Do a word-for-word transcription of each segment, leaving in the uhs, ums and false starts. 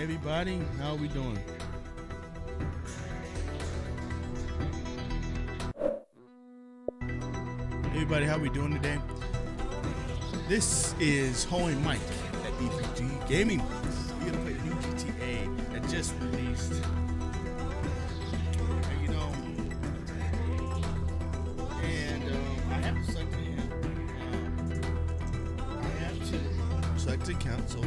Everybody, how we doing? Everybody, how we doing today? This is Holy Mike at E P G Gaming. We're gonna play the new G T A that just released. And, you know, and um, I have to select the um, I have to select the account. So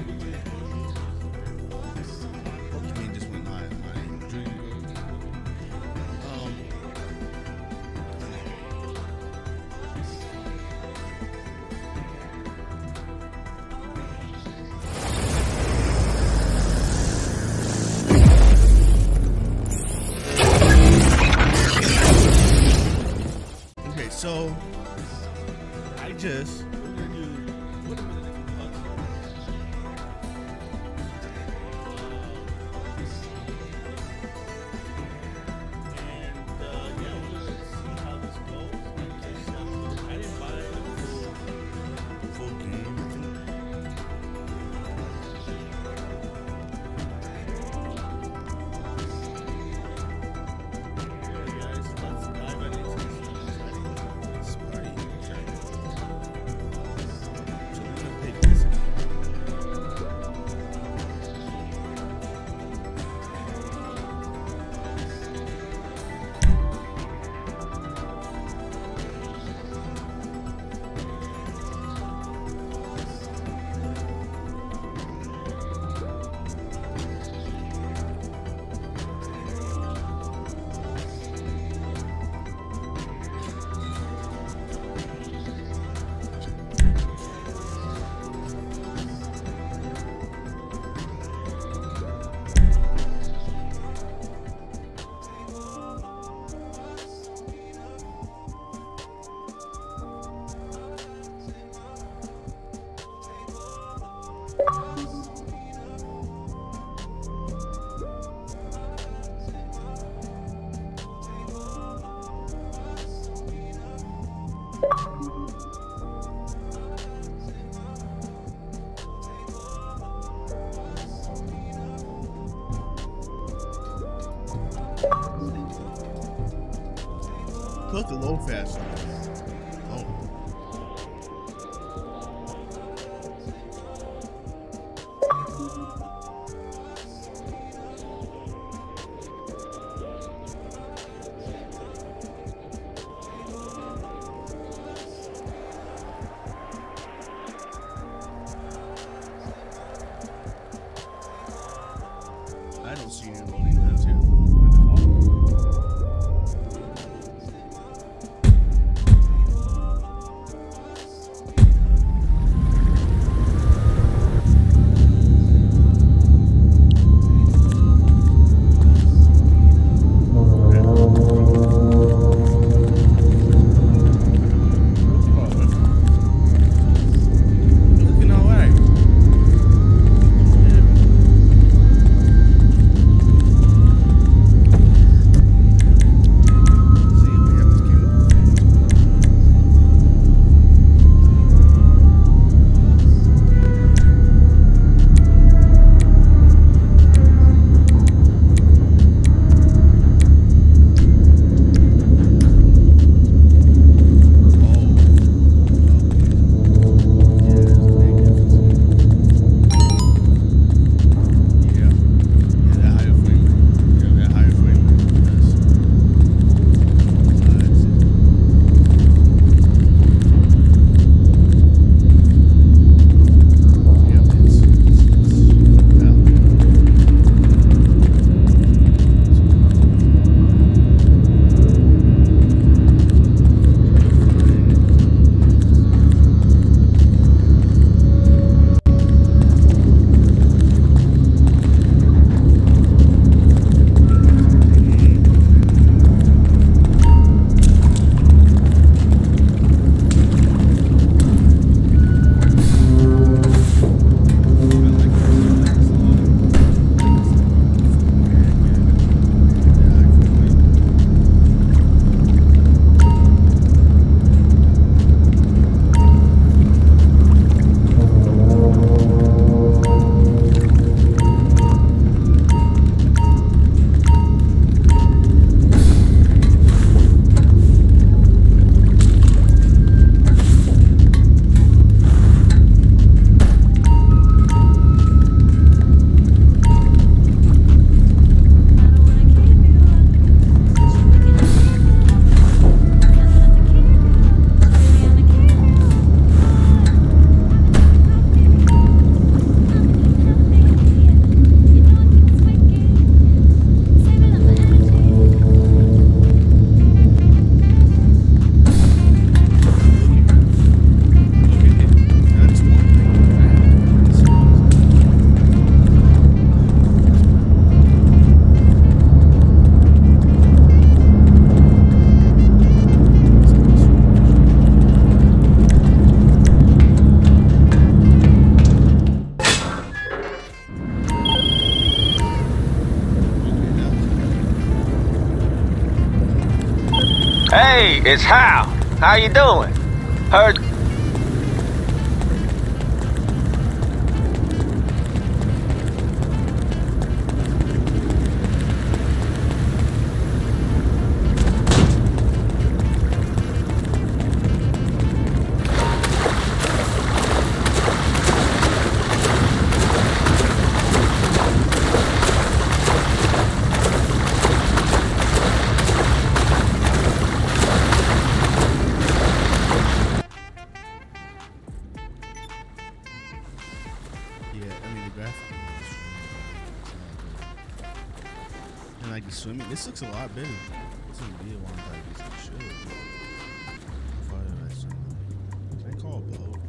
So I just what did I do? What did I do? And uh, yeah, we're gonna see how this goes. I didn't buy the full game. Yeah, guys, let's dive right into this. Look, the load fast. I don't see anybody that's here. Hey, it's Hal. How you doing? Heard... This looks a lot better. This would be a long time piece of shit. Why did I swim? Can I call a boat?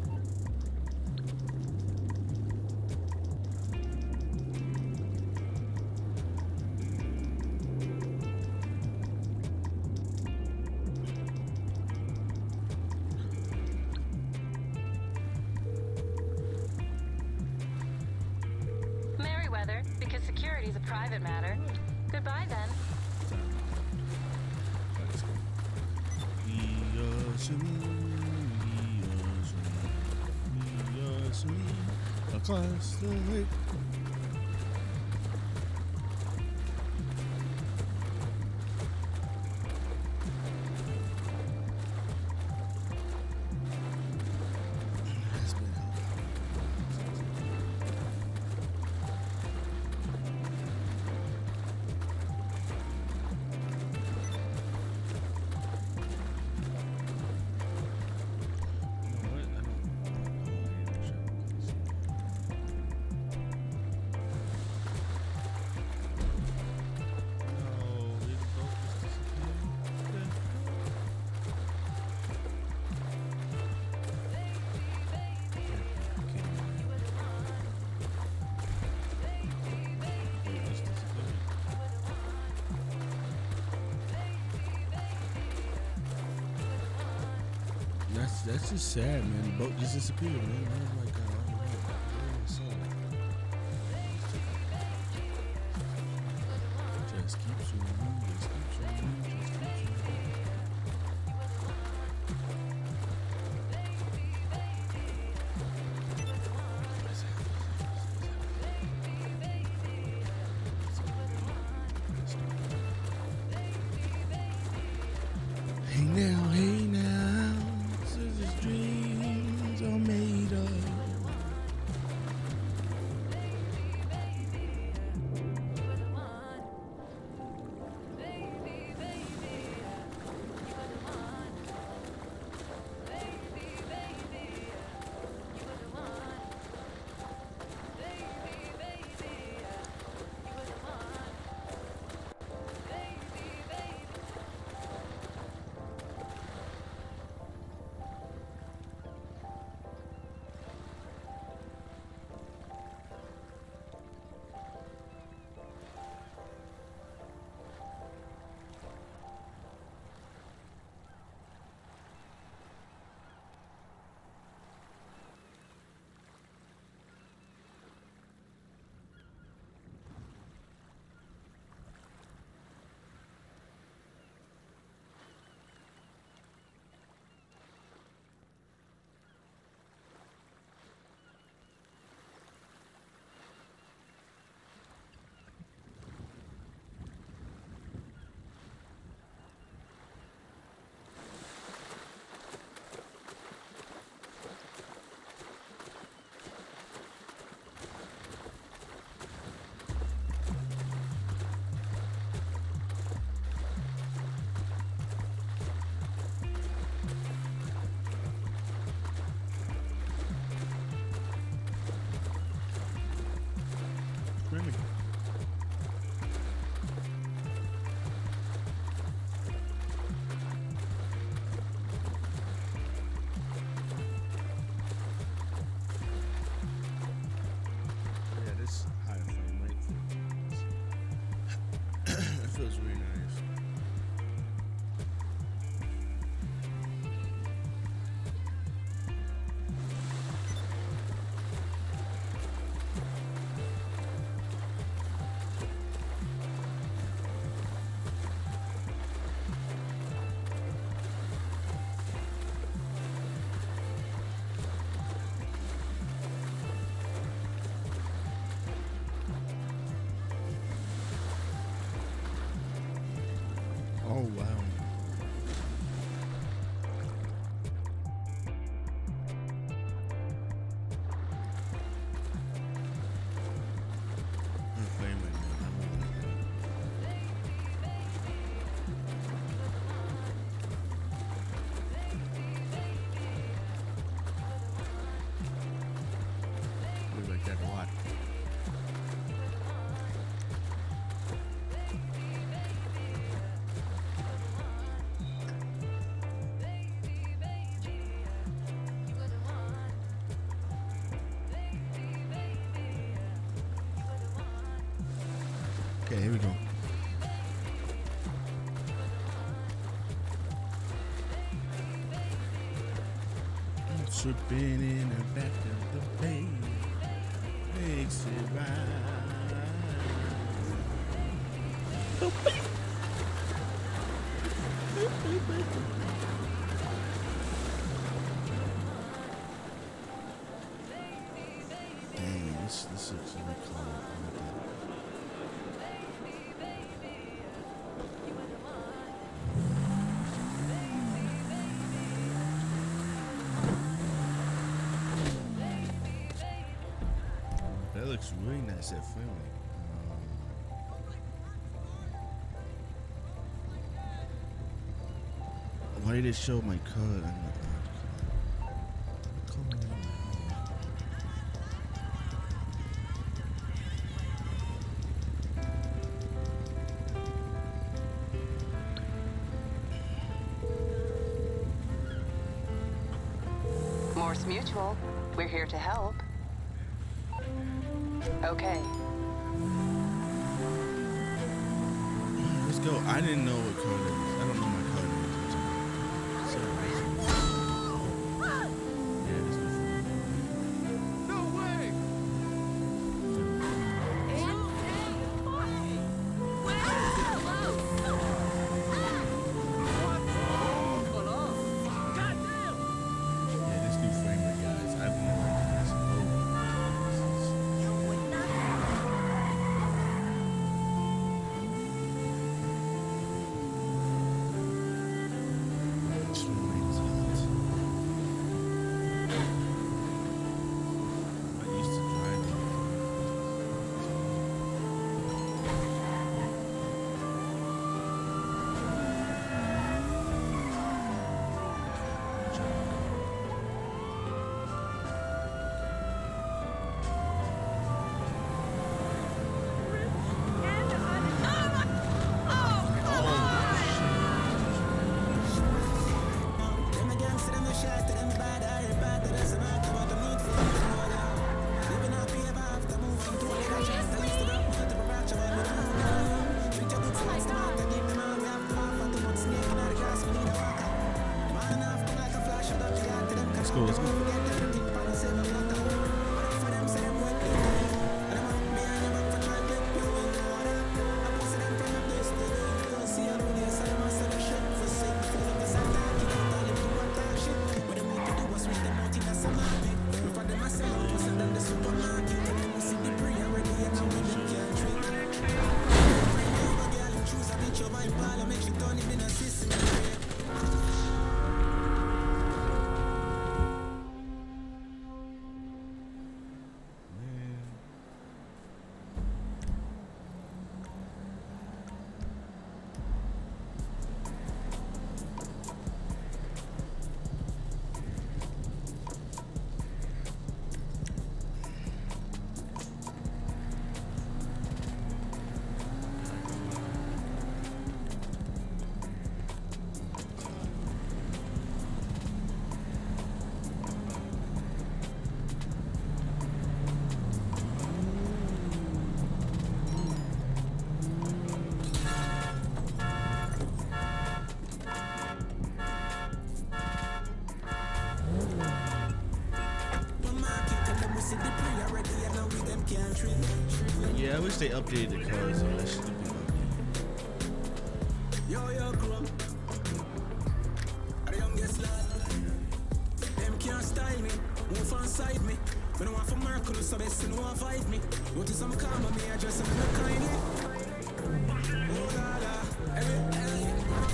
Merryweather, because security is a private matter. Goodbye then. Across the lake. That's just sad, man. The boat just disappeared, man. I was like, uh, Oh, wow. Okay, here we go. Tripping in the back of the bay, makes it right. Dang, this this looks really cool. That looks really nice, that filming. Um, why did it show my code? Morse Mutual, we're here to help. Okay. Let's go. I didn't know what code it is. I don't know my code is. So, yeah, this is no way. Yeah, this new framework, guys. I've never done this. Oh. Let's go. Yeah, I wish they updated the cars on that stupid update. Yo, yo, club. The youngest lad. Them can't style me. Move on side me. When I want for Mercury, so they still won't fight me. What is some karma? Me, I just am not kind. Oh, la, la. Every, every.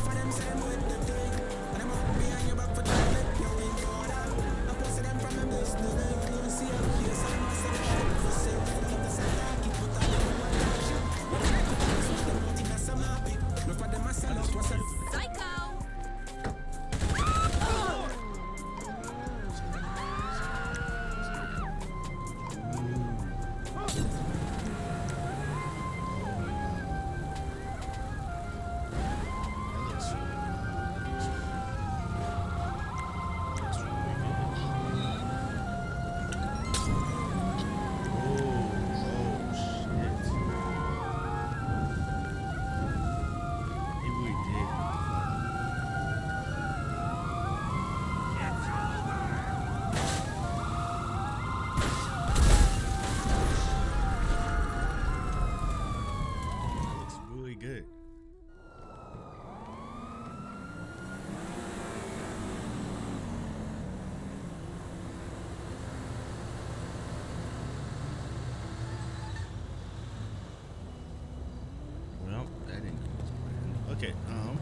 Okay, um...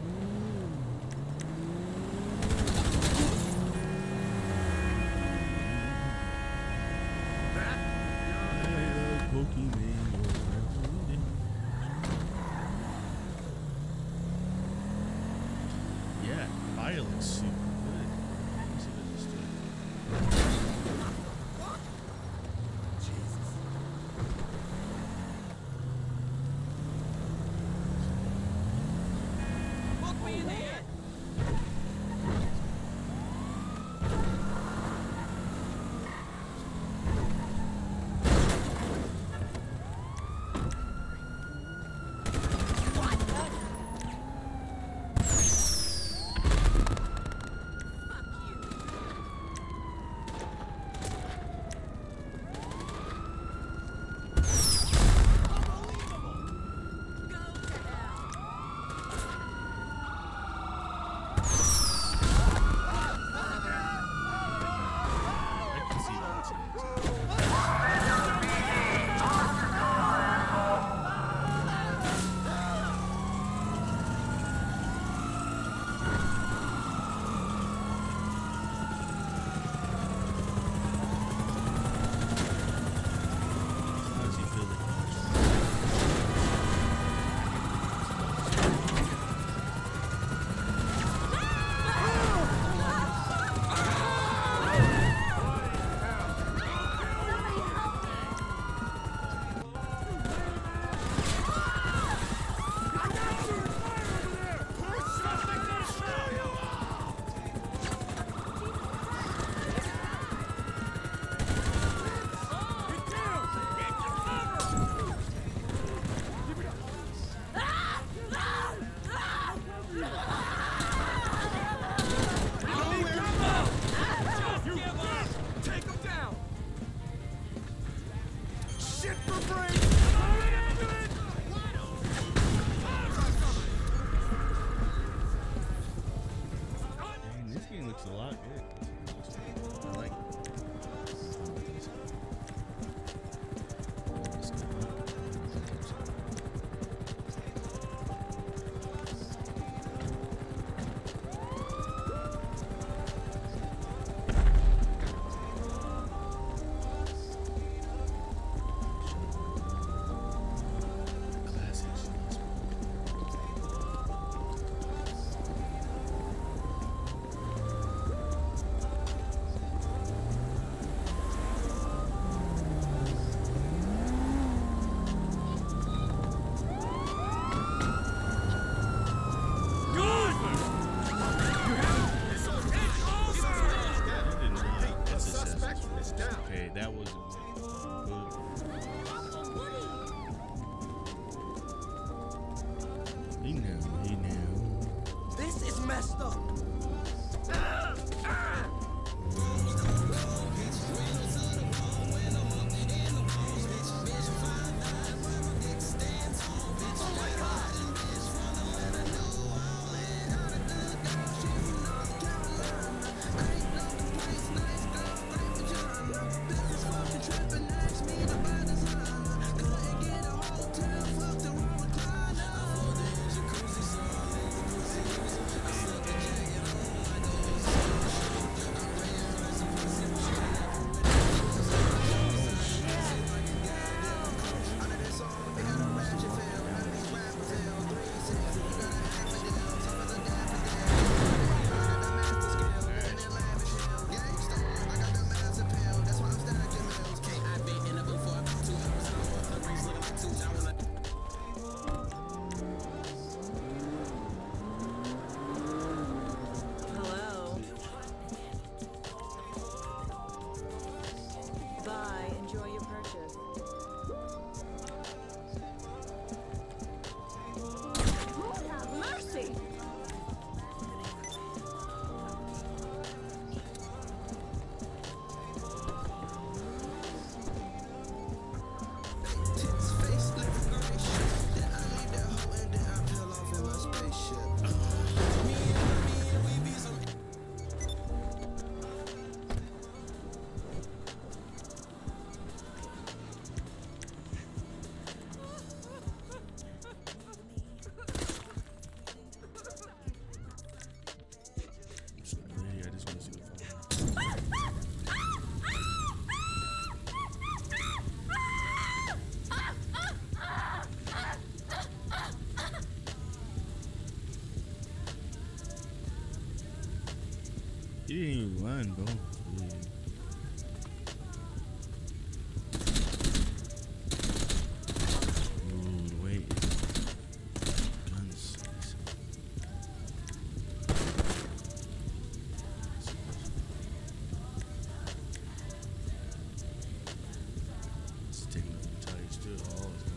yeah, violet suit. You didn't even run, bro. Oh, wait. Guns. Let's take another entire still. All is going to be.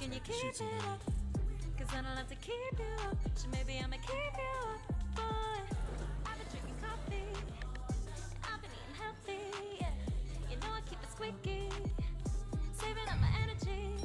Can you keep it up? Cause I don't have to keep you up. So maybe I'ma keep you up, boy. I've been drinking coffee, I've been eating healthy. You know I keep it squeaky, saving up my energy.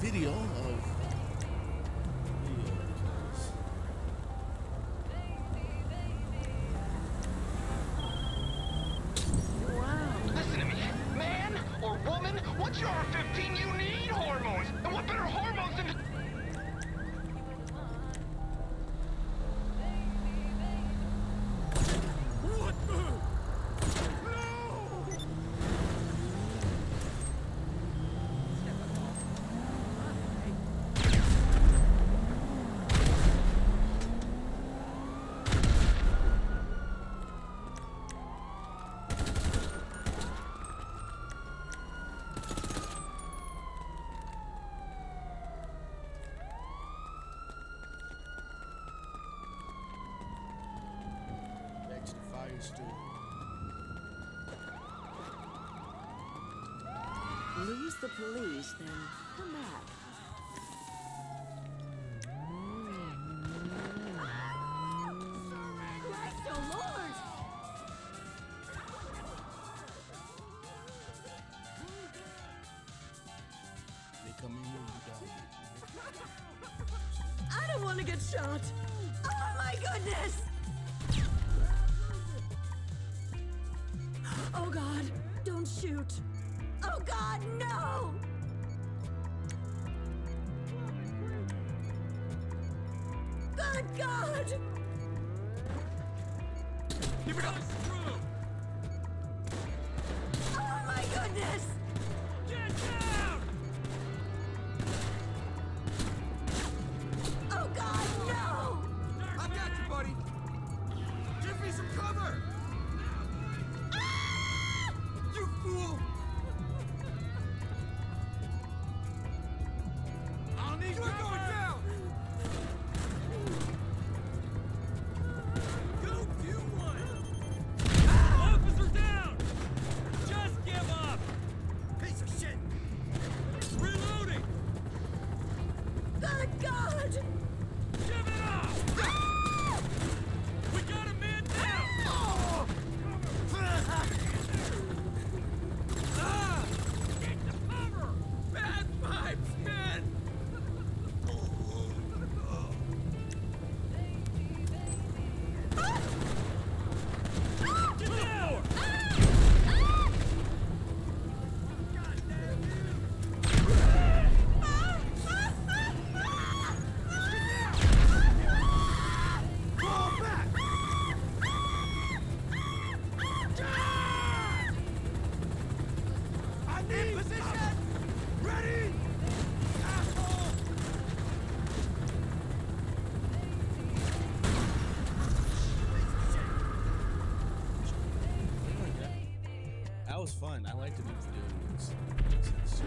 Video of video calls. Wow. Listen to me. Man or woman, what's your fifteen you need hormones? And what better hormones than Understood. Lose the police, then come back. I don't want to get shot. Oh my goodness! Oh God, don't shoot. Oh God, no! Good God! Here it comes through! Oh my goodness! It was fun. I like to do the dudes.